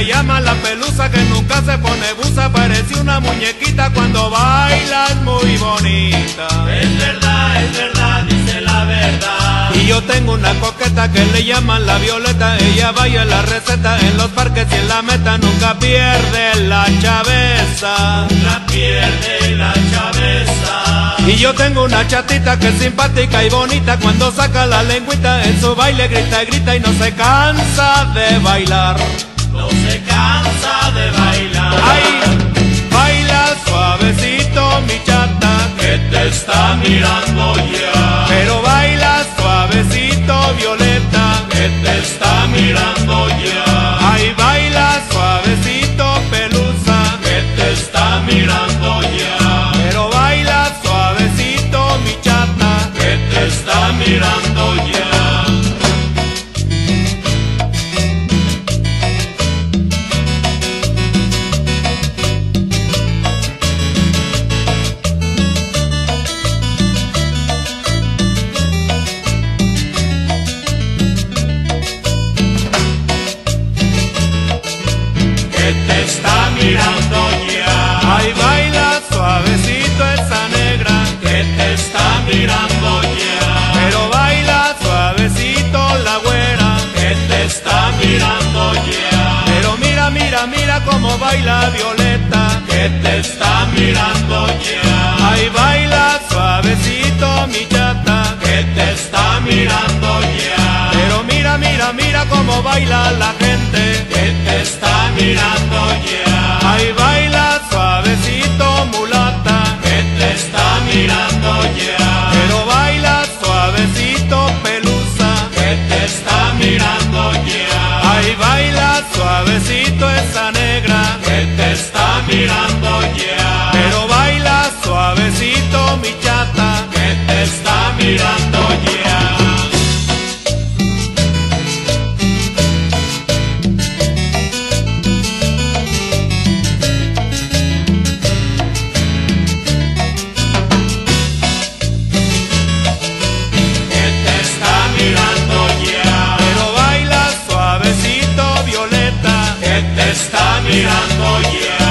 le llaman la pelusa, que nunca se pone busa, parece una muñequita cuando baila, es muy bonita. Es verdad, dice la verdad. Y yo tengo una coqueta que le llaman la Violeta, ella baila la receta en los parques y en la meta, nunca pierde la chaveza, nunca pierde la chaveza. Y yo tengo una chatita que es simpática y bonita, cuando saca la lengüita en su baile grita y grita y no se cansa de bailar, no se cansa de bailar. Ay, baila suavecito mi chata, que te está mirando ya. Pero baila suavecito Violeta, que te está mirando ya. Ay, baila suavecito Pelusa, que te está mirando ya. Pero baila suavecito mi chata, que te está mirando ya. Te está mirando ya. Ay, baila suavecito esa negra, que te está mirando ya. Pero baila suavecito la güera, que te está mirando ya. Pero mira, mira, mira cómo baila Violeta, que te está mirando ya. Ay, baila suavecito mi chata, que te está mirando ya. Pero mira, mira, mira cómo baila la gente, que te está mirando ya. Ay, baila suavecito mulata, que te está mirando ya. Pero baila suavecito Pelusa, que te está mirando ya. Ay, baila suavecito esa negra, que te está mirando ya. Pero baila suavecito mi chata, que te está mirando ya. Mirando ya.